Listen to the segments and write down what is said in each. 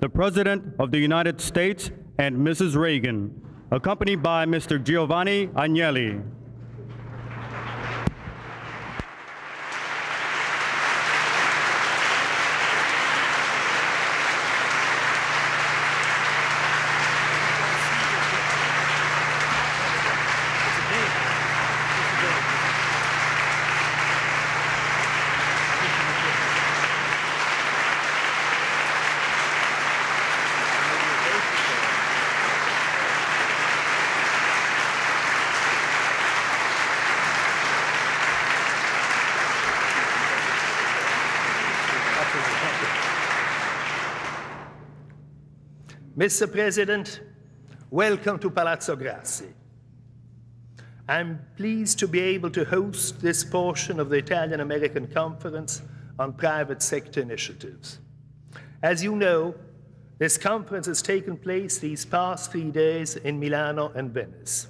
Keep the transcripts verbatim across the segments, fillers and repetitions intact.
the President of the United States and Missus Reagan, accompanied by Mister Giovanni Agnelli. Mister President, welcome to Palazzo Grassi. I'm pleased to be able to host this portion of the Italian American Conference on Private Sector Initiatives. As you know, this conference has taken place these past three days in Milano and Venice.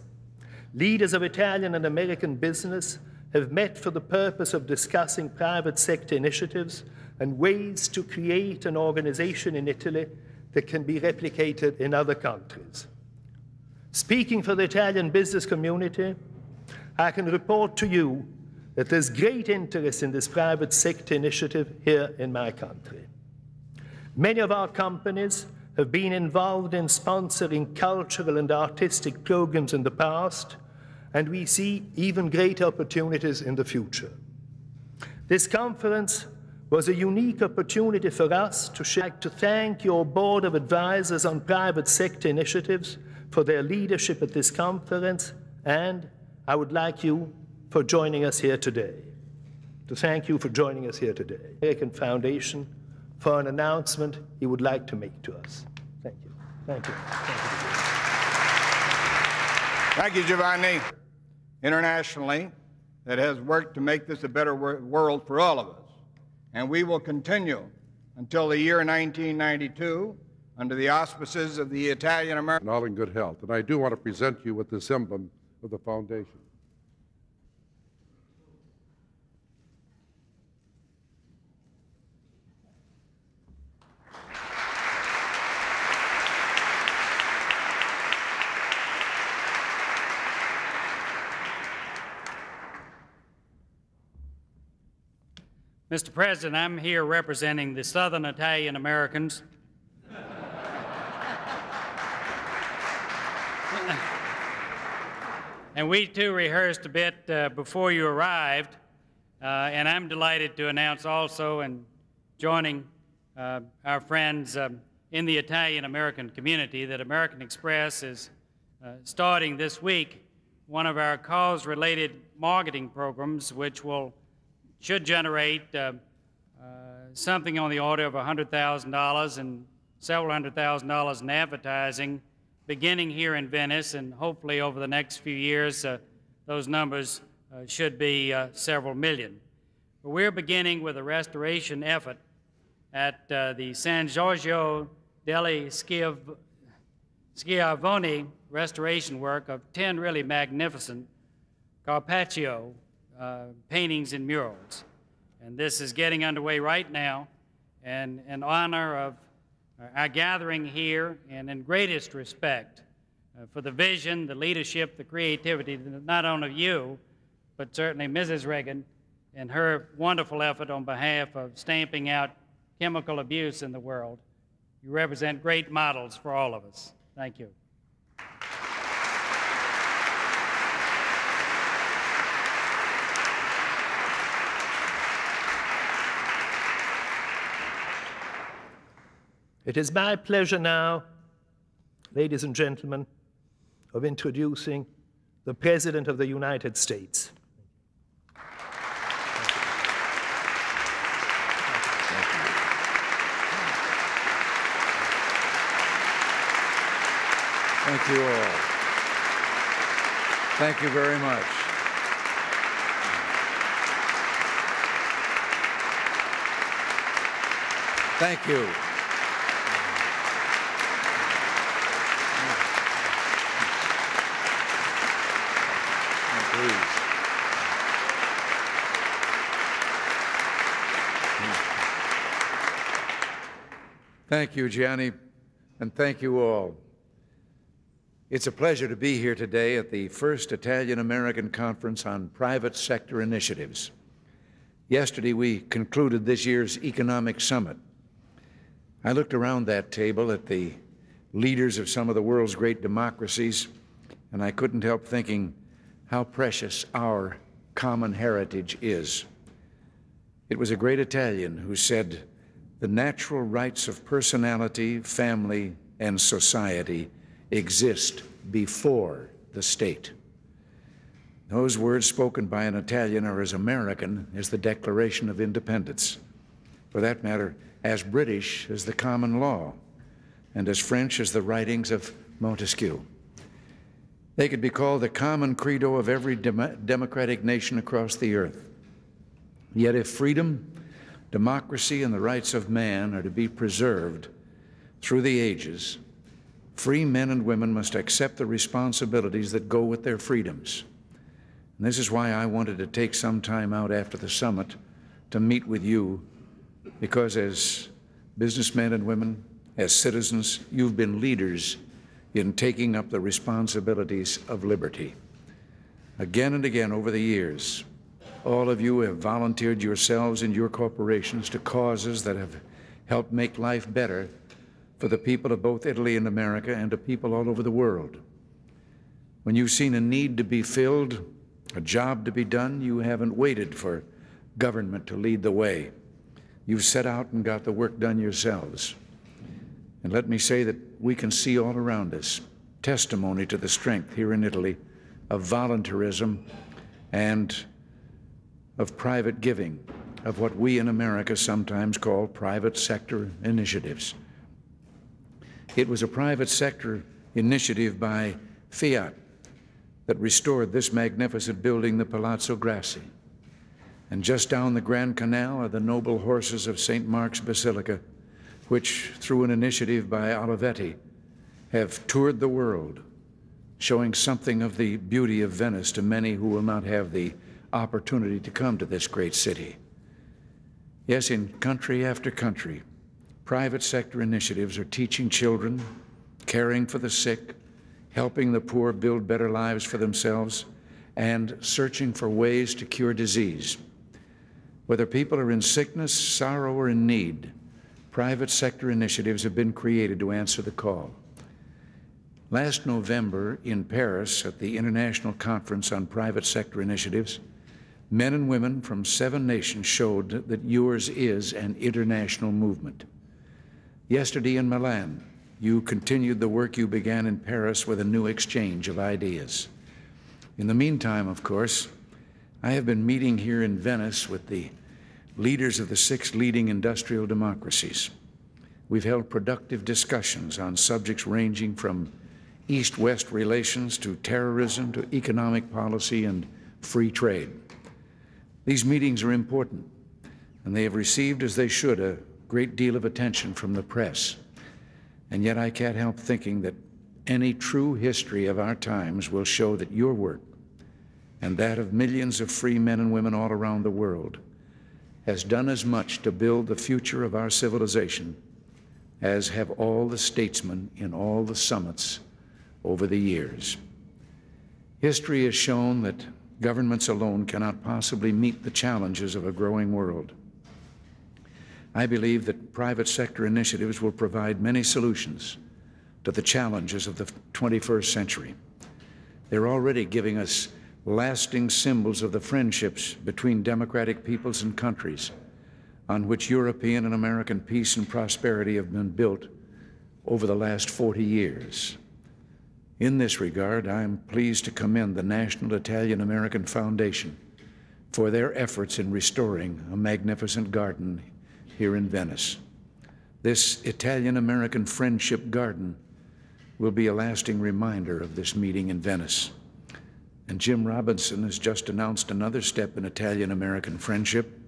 Leaders of Italian and American business have met for the purpose of discussing private sector initiatives and ways to create an organization in Italy that can be replicated in other countries. Speaking for the Italian business community, I can report to you that there's great interest in this private sector initiative here in my country. Many of our companies have been involved in sponsoring cultural and artistic programs in the past, and we see even greater opportunities in the future. This conference was a unique opportunity for us to share. I'd like to thank your Board of Advisors on Private Sector Initiatives for their leadership at this conference, and I would like you for joining us here today. To thank you for joining us here today. American Foundation for an announcement he would like to make to us. Thank you. Thank you. Thank you, Giovanni. Internationally, that has worked to make this a better world for all of us. And we will continue until the year nineteen ninety-two under the auspices of the Italian American. And all in good health. And I do want to present you with this emblem of the foundation. Mister President, I'm here representing the Southern Italian Americans. And we too rehearsed a bit uh, before you arrived, uh, and I'm delighted to announce also and joining uh, our friends um, in the Italian American community that American Express is uh, starting this week one of our cause-related marketing programs, which will should generate uh, uh, something on the order of one hundred thousand dollars and several hundred thousand dollars in advertising, beginning here in Venice, and hopefully over the next few years, uh, those numbers uh, should be uh, several million. But we're beginning with a restoration effort at uh, the San Giorgio degli Schiavoni restoration work of ten really magnificent Carpaccio Uh, paintings and murals. And this is getting underway right now, and in honor of our gathering here and in greatest respect uh, for the vision, the leadership, the creativity, not only of you, but certainly Missus Reagan and her wonderful effort on behalf of stamping out chemical abuse in the world. You represent great models for all of us. Thank you. It is my pleasure now, ladies and gentlemen, of introducing the President of the United States. Thank you all. Thank you very much. Thank you. Thank you, Gianni, and thank you all. It's a pleasure to be here today at the first Italian-American Conference on Private Sector Initiatives. Yesterday, we concluded this year's Economic Summit. I looked around that table at the leaders of some of the world's great democracies, and I couldn't help thinking how precious our common heritage is. It was a great Italian who said, "The natural rights of personality, family, and society exist before the state." Those words spoken by an Italian are as American as the Declaration of Independence, for that matter, as British as the common law, and as French as the writings of Montesquieu. They could be called the common credo of every dem- democratic nation across the earth. Yet if freedom, democracy, and the rights of man are to be preserved through the ages, free men and women must accept the responsibilities that go with their freedoms. And this is why I wanted to take some time out after the summit to meet with you, because as businessmen and women, as citizens, you've been leaders in taking up the responsibilities of liberty. Again and again over the years, all of you have volunteered yourselves and your corporations to causes that have helped make life better for the people of both Italy and America and to people all over the world. When you've seen a need to be filled, a job to be done, you haven't waited for government to lead the way. You've set out and got the work done yourselves. And let me say that we can see all around us testimony to the strength here in Italy of volunteerism and of private giving, of what we in America sometimes call private sector initiatives. It was a private sector initiative by Fiat that restored this magnificent building, the Palazzo Grassi. And just down the Grand Canal are the noble horses of Saint Mark's Basilica, which, through an initiative by Olivetti, have toured the world, showing something of the beauty of Venice to many who will not have the opportunity to come to this great city. Yes, in country after country, private sector initiatives are teaching children, caring for the sick, helping the poor build better lives for themselves, and searching for ways to cure disease. Whether people are in sickness, sorrow, or in need, private sector initiatives have been created to answer the call. Last November in Paris at the International Conference on Private Sector Initiatives, men and women from seven nations showed that yours is an international movement. Yesterday in Milan, you continued the work you began in Paris with a new exchange of ideas. In the meantime, of course, I have been meeting here in Venice with the leaders of the six leading industrial democracies. We've held productive discussions on subjects ranging from East-West relations to terrorism to economic policy and free trade. These meetings are important, and they have received, as they should, a great deal of attention from the press. And yet I can't help thinking that any true history of our times will show that your work, and that of millions of free men and women all around the world, has done as much to build the future of our civilization as have all the statesmen in all the summits over the years. History has shown that governments alone cannot possibly meet the challenges of a growing world. I believe that private sector initiatives will provide many solutions to the challenges of the twenty-first century. They're already giving us lasting symbols of the friendships between democratic peoples and countries on which European and American peace and prosperity have been built over the last forty years. In this regard, I am pleased to commend the National Italian American Foundation for their efforts in restoring a magnificent garden here in Venice. This Italian-American Friendship Garden will be a lasting reminder of this meeting in Venice. And Jim Robinson has just announced another step in Italian-American friendship.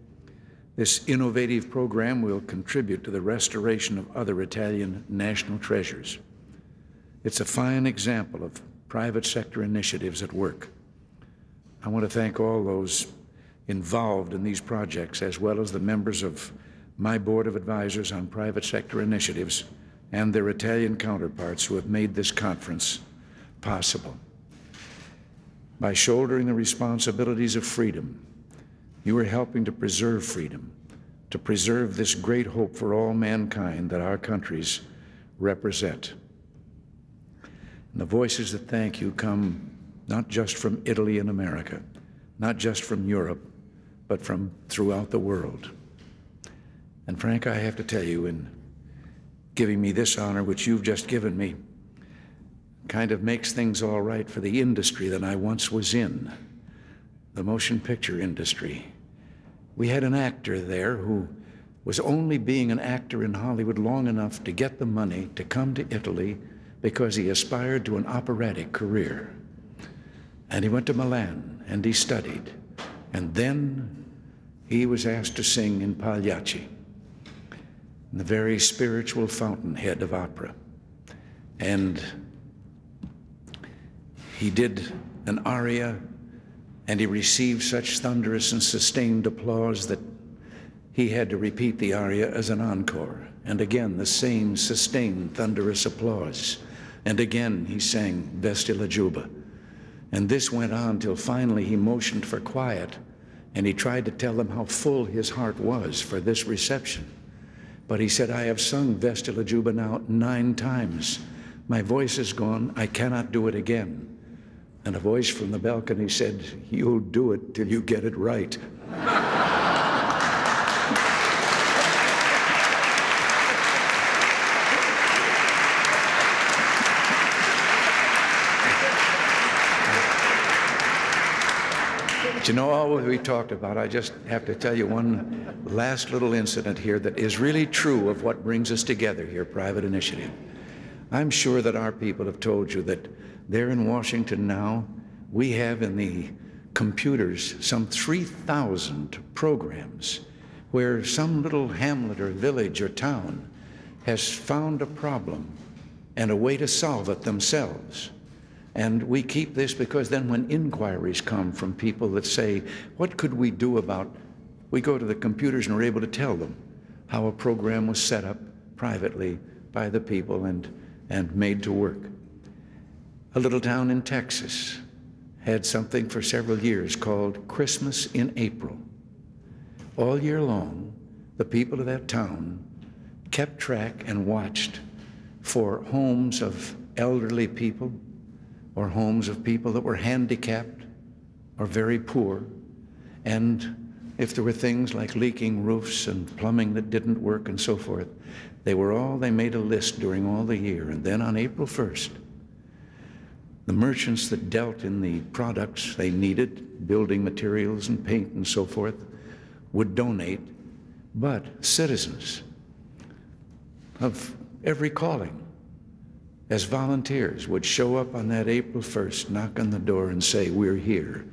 This innovative program will contribute to the restoration of other Italian national treasures. It's a fine example of private sector initiatives at work. I want to thank all those involved in these projects, as well as the members of my board of advisors on private sector initiatives, and their Italian counterparts who have made this conference possible. By shouldering the responsibilities of freedom, you are helping to preserve freedom, to preserve this great hope for all mankind that our countries represent. And the voices that thank you come not just from Italy and America, not just from Europe, but from throughout the world. And Frank, I have to tell you, in giving me this honor, which you've just given me, kind of makes things all right for the industry that I once was in, the motion picture industry. We had an actor there who was only being an actor in Hollywood long enough to get the money to come to Italy because he aspired to an operatic career. And he went to Milan and he studied. And then he was asked to sing in Pagliacci, the very spiritual fountainhead of opera. And he did an aria, and he received such thunderous and sustained applause that he had to repeat the aria as an encore. And again, the same sustained thunderous applause. And again, he sang Vestila Juba. And this went on till finally he motioned for quiet, and he tried to tell them how full his heart was for this reception. But he said, "I have sung Vestila Juba now nine times. My voice is gone. I cannot do it again." And a voice from the balcony said, "You'll do it till you get it right." You know, all we talked about, I just have to tell you one last little incident here that is really true of what brings us together here, private initiative. I'm sure that our people have told you that there in Washington now, we have in the computers some three thousand programs where some little hamlet or village or town has found a problem and a way to solve it themselves. And we keep this because then when inquiries come from people that say, what could we do about, we go to the computers and are able to tell them how a program was set up privately by the people and, and made to work. A little town in Texas had something for several years called Christmas in April. All year long, the people of that town kept track and watched for homes of elderly people, or homes of people that were handicapped or very poor. And if there were things like leaking roofs and plumbing that didn't work and so forth, they were all, they made a list during all the year. And then on April first, the merchants that dealt in the products they needed, building materials and paint and so forth, would donate. But citizens of every calling, as volunteers, would show up on that April first, knock on the door and say, "We're here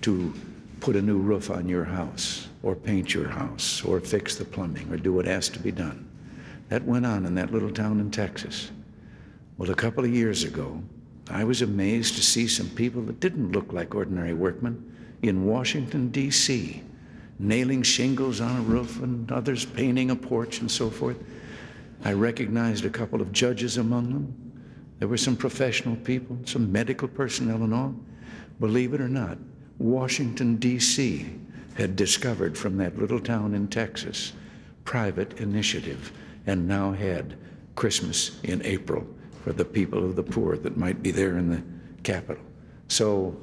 to put a new roof on your house, or paint your house, or fix the plumbing, or do what has to be done." That went on in that little town in Texas. Well, a couple of years ago, I was amazed to see some people that didn't look like ordinary workmen in Washington, D C, nailing shingles on a roof and others painting a porch and so forth. I recognized a couple of judges among them. There were some professional people, some medical personnel and all. Believe it or not, Washington, D C had discovered from that little town in Texas private initiative, and now had Christmas in April for the people of the poor that might be there in the capital. So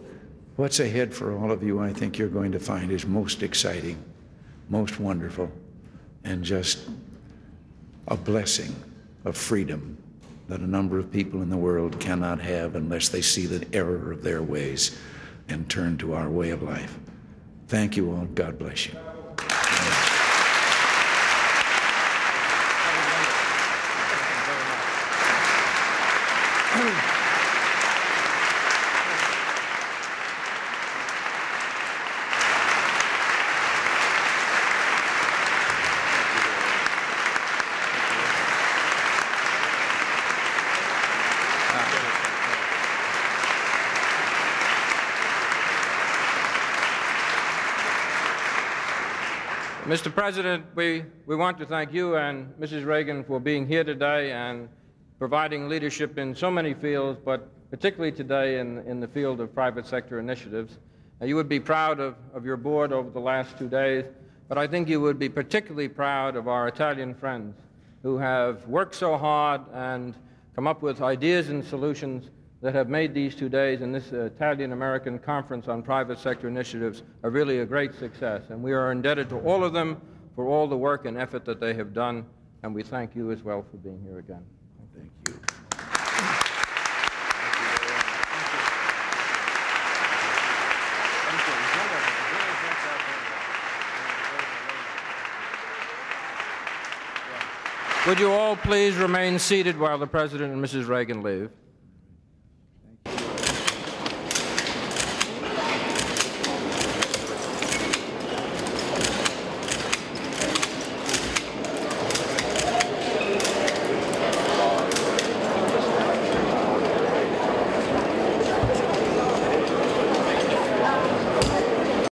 what's ahead for all of you, I think you're going to find is most exciting, most wonderful, and just a blessing of freedom that a number of people in the world cannot have unless they see the error of their ways and turn to our way of life. Thank you all. God bless you. Mister President, we, we want to thank you and Missus Reagan for being here today and providing leadership in so many fields, but particularly today in, in the field of private sector initiatives. Now, you would be proud of, of your board over the last two days, but I think you would be particularly proud of our Italian friends who have worked so hard and come up with ideas and solutions that have made these two days and this Italian-American Conference on Private Sector Initiatives are really a great success. And we are indebted to all of them for all the work and effort that they have done, and we thank you as well for being here again. Thank you. Would you all please remain seated while the President and Missus Reagan leave?